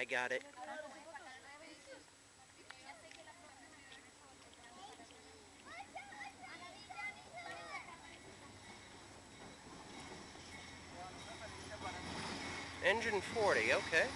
I got it. Engine 40, okay.